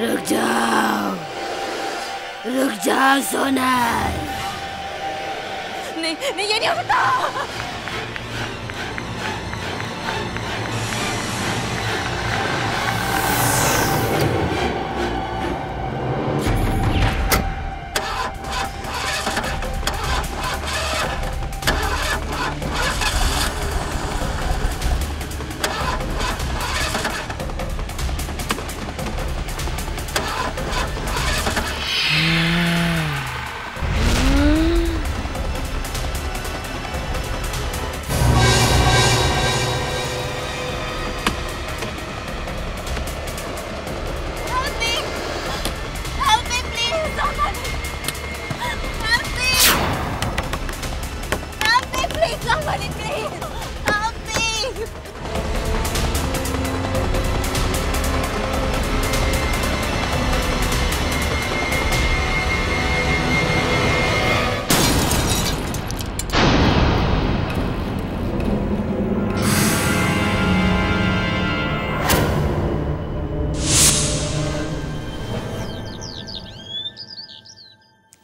रुक जाओ सोनल। नहीं नहीं, ये नहीं हो सकता।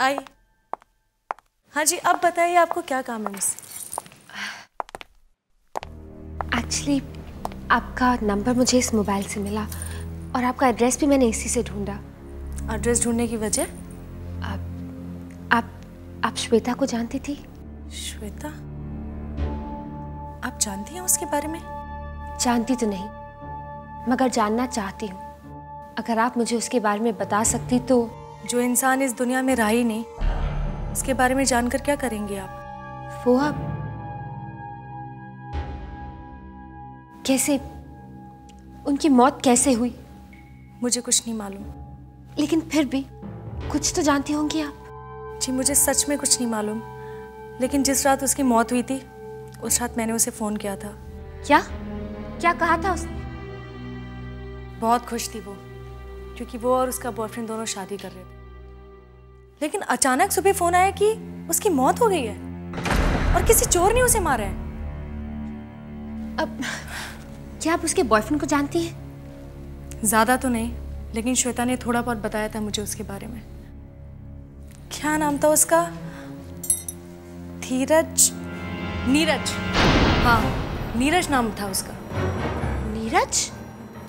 आई, हाँ जी, अब बताइए आपको क्या काम है मुझसे। एक्चुअली आपका नंबर मुझे इस मोबाइल से मिला और आपका एड्रेस भी मैंने इसी से ढूंढा। एड्रेस ढूंढने की वजह? आप श्वेता को जानती थी? श्वेता? आप जानती हैं उसके बारे में? जानती तो नहीं, मगर जानना चाहती हूँ। अगर आप मुझे उसके बारे में बता सकती तो। जो इंसान इस दुनिया में रहा ही नहीं, उसके बारे में जानकर क्या करेंगे आप? वो आप कैसे, उनकी मौत कैसे हुई? मुझे कुछ नहीं मालूम। लेकिन फिर भी कुछ तो जानती होंगी आप। जी, मुझे सच में कुछ नहीं मालूम, लेकिन जिस रात उसकी मौत हुई थी, उस रात मैंने उसे फोन किया था। क्या क्या कहा था उसने? बहुत खुश थी वो, क्योंकि वो और उसका बॉयफ्रेंड दोनों शादी कर रहे थे। लेकिन अचानक सुबह फोन आया कि उसकी मौत हो गई है और किसी चोर ने उसे मारा है। अब क्या आप उसके बॉयफ्रेंड को जानती हैं? ज़्यादा तो नहीं, लेकिन श्वेता ने थोड़ा बहुत बताया था मुझे उसके बारे में। क्या नाम था उसका? धीरज? नीरज। हाँ, नीरज नाम था उसका। नीरज?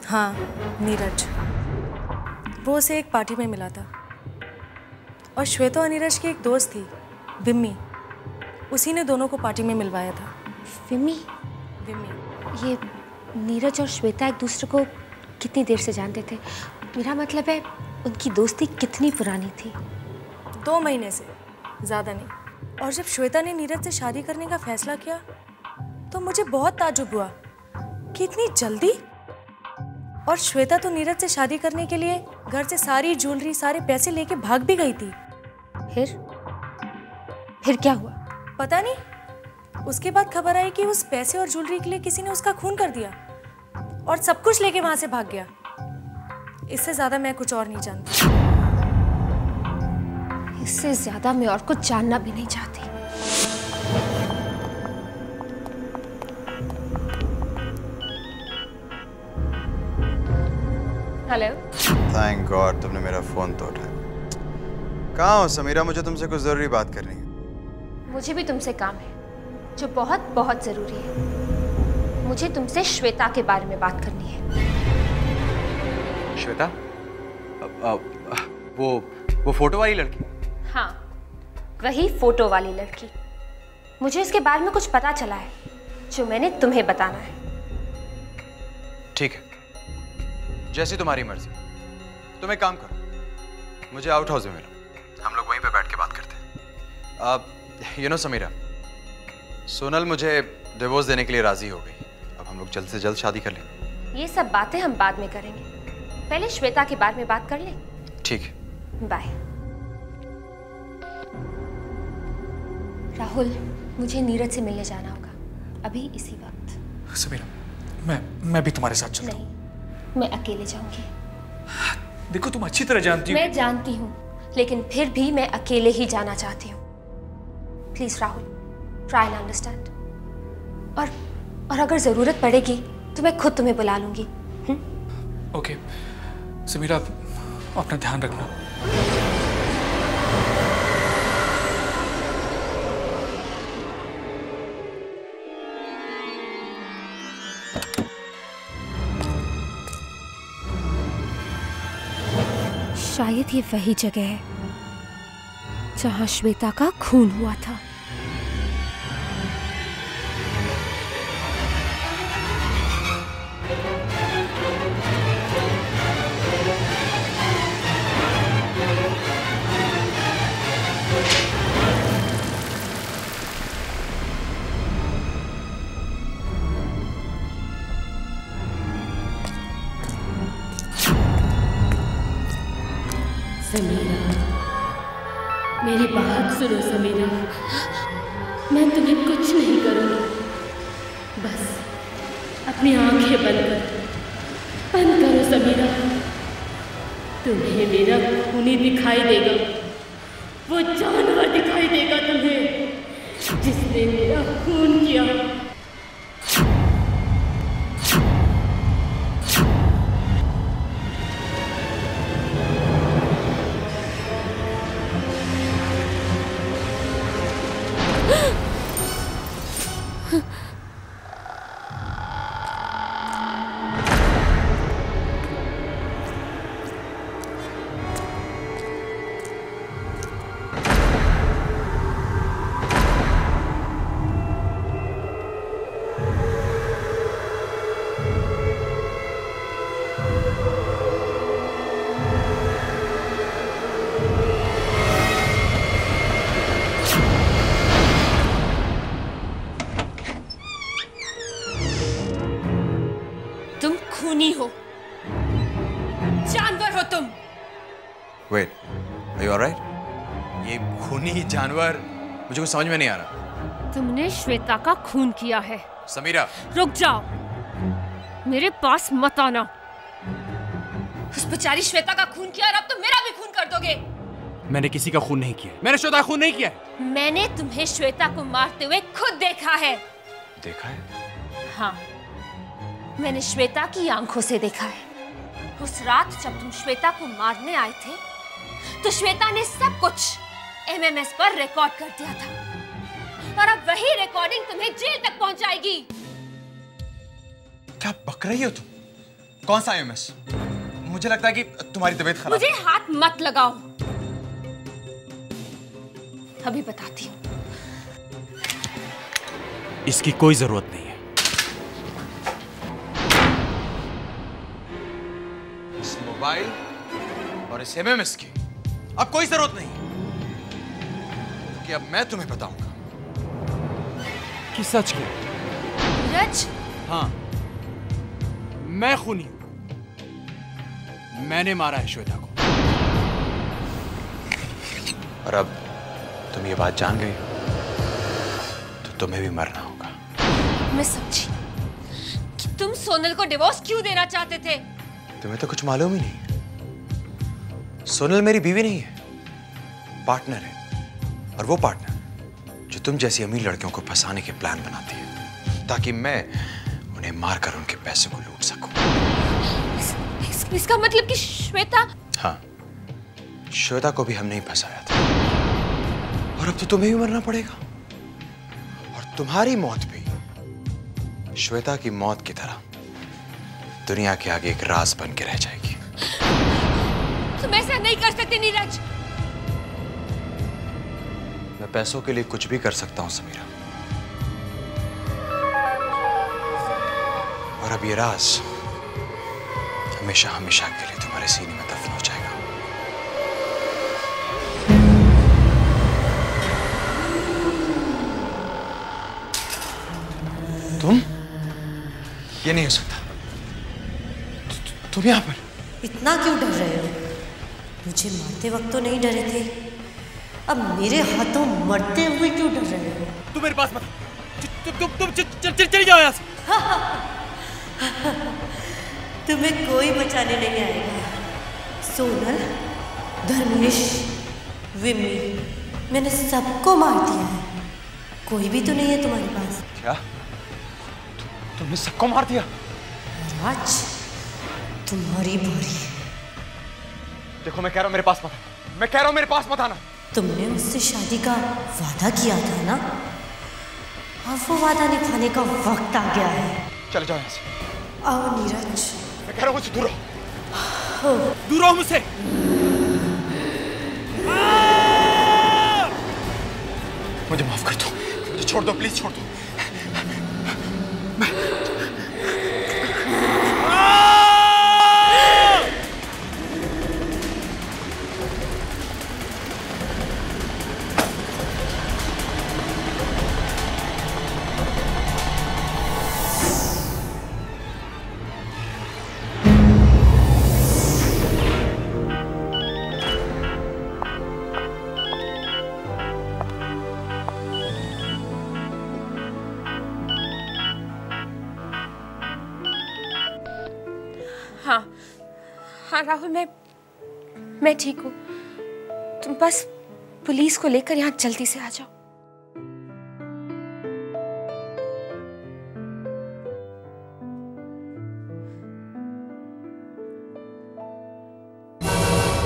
हाँ, नीरज। वो उसे एक पार्टी में मिला था और श्वेता और नीरज की एक दोस्त थी, विम्मी, उसी ने दोनों को पार्टी में मिलवाया था। विम्मी? विम्मी। ये नीरज और श्वेता एक दूसरे को कितनी देर से जानते थे? मेरा मतलब है उनकी दोस्ती कितनी पुरानी थी? 2 महीने से, ज़्यादा नहीं। और जब श्वेता ने नीरज से शादी करने का फैसला किया तो मुझे बहुत ताज्जुब हुआ कि इतनी जल्दी। और श्वेता तो नीरज से शादी करने के लिए घर से सारी ज्वेलरी, सारे पैसे लेके भाग भी गई थी। फिर क्या हुआ? पता नहीं। उसके बाद खबर आई कि उस पैसे और ज्वेलरी के लिए किसी ने उसका खून कर दिया और सब कुछ लेके वहां से भाग गया। इससे ज्यादा मैं कुछ और नहीं जानती। इससे ज्यादा मैं और कुछ जानना भी नहीं चाहती। हेलो। थैंक गॉड तुमने मेरा फोन तो उठाया। कहाँ हो समीरा? मुझे तुमसे कुछ जरूरी बात करनी है। मुझे भी तुमसे काम है जो बहुत बहुत जरूरी है। मुझे तुमसे श्वेता के बारे में बात करनी है। श्वेता? वो फोटो वाली लड़की? हाँ, वही फोटो वाली लड़की। मुझे इसके बारे में कुछ पता चला है जो मैंने तुम्हें बताना है। ठीक है, जैसी तुम्हारी मर्जी। तुम एक काम करो, मुझे आउट हाउस में मिलो, हम लोग वहीं पे बैठ के बात करते हैं। अब यू नो समीरा, सोनल मुझे डिवोर्स देने के लिए राजी हो गई। अब हम लोग जल्द से जल्द शादी कर लें। ये सब बातें हम बाद में करेंगे, पहले श्वेता के बारे में बात कर लें। ठीक है, बाय। राहुल, मुझे नीरज से मिलने जाना होगा अभी इसी वक्त। समीरा, मैं भी तुम्हारे साथ चलता हूँ। मैं अकेले जाऊंगी। देखो, तुम अच्छी तरह जानती हो। मैं जानती हूँ, लेकिन फिर भी मैं अकेले ही जाना चाहती हूँ। Please Rahul, try and understand. और अगर जरूरत पड़ेगी तो मैं खुद तुम्हें बुला लूंगी। ओके समीरा, अपना ध्यान रखना। शायद ये वही जगह है जहां श्वेता का खून हुआ था। सुनो समीरा, मैं तुम्हें कुछ नहीं करूँगी, बस अपनी आंखें बंद करो समीरा। तुम्हें मेरा खूनी दिखाई देगा, वो जानवर दिखाई देगा तुम्हें जिसने मेरा खून किया। जानवर मुझे कुछ समझ में नहीं आ रहा। तुमने श्वेता का खून किया है। समीरा रुक जाओ, मेरे पास मत आना। उस बेचारी श्वेता का खून किया और अब तुम मेरा भी खून कर दोगे। मैंने किसी का खून नहीं किया। मैंने श्वेता का खून नहीं किया। मैंने तुम्हें श्वेता को मारते हुए खुद देखा है। देखा है? हाँ, मैंने श्वेता की आंखों से देखा है। उस रात जब तुम श्वेता को मारने आए थे तो श्वेता ने सब कुछ MMS पर रिकॉर्ड कर दिया था और अब वही रिकॉर्डिंग तुम्हें जेल तक पहुंचाएगी। क्या बक रही हो तुम? कौन सा MMS? मुझे लगता है कि तुम्हारी तबीयत खराब। मुझे हाथ मत लगाओ, अभी बताती हूँ। इसकी कोई जरूरत नहीं है। इस मोबाइल और इस MMS की अब कोई जरूरत नहीं है। कि अब मैं तुम्हें बताऊंगा कि सच क्या है। रज? हाँ, मैं खूनी हूं। मैंने मारा है श्वेता को। और अब तुम ये बात जान गई तो तुम्हें भी मरना होगा। मैं समझी कि तुम सोनल को डिवोर्स क्यों देना चाहते थे। तुम्हें तो कुछ मालूम ही नहीं। सोनल मेरी बीवी नहीं है, पार्टनर है। और वो पार्टनर जो तुम जैसी अमीर लड़कियों को फंसाने के प्लान बनाती है ताकि मैं उन्हें मारकर उनके पैसे को लूट सकूं। इसका मतलब कि श्वेता? हाँ, श्वेता को भी हमने ही फंसाया था। और अब तो तुम्हें भी मरना पड़ेगा। और तुम्हारी मौत भी श्वेता की मौत की तरह दुनिया के आगे एक राज बन के रह जाएगी। तुम ऐसा नहीं कर सकते नीरज। मैं पैसों के लिए कुछ भी कर सकता हूं समीरा। और अब ये राज हमेशा हमेशा के लिए तुम्हारे सीने में दफन हो जाएगा। तुम? ये नहीं हो सकता। तुम यहां पर इतना क्यों डर रहे हो? मुझे मारते वक्त तो नहीं डरे थे, अब मेरे हाथों मरते हुए क्यों डर रहे हो? तुम मेरे पास मत। तुम चली जाओ यहाँ से। तुम्हें कोई बचाने नहीं आएगा। सोनल, धर्मेश, विम्मी, मैंने सबको मार दिया है। कोई भी तो नहीं है तुम्हारे पास। क्या? तुमने सबको मार दिया? राज, तुम्हारी बारी। देखो मैं कह रहा हूँ मेरे पास मत आना, मैं कह रहा हूँ मेरे पास मत आना। तुमने मुझसे शादी का वादा किया था ना, अब वो वादा निभाने का वक्त आ गया है। चले जाओ यहाँ से। आओ नीरज। मैं कह रहा हूँ मुझसे दूर रहो, दूर रहो मुझसे। मुझे माफ कर दो, मुझे छोड़ दो, प्लीज छोड़ दो। राहुल मैं ठीक हूँ, तुम बस पुलिस को लेकर यहाँ जल्दी से आ जाओ।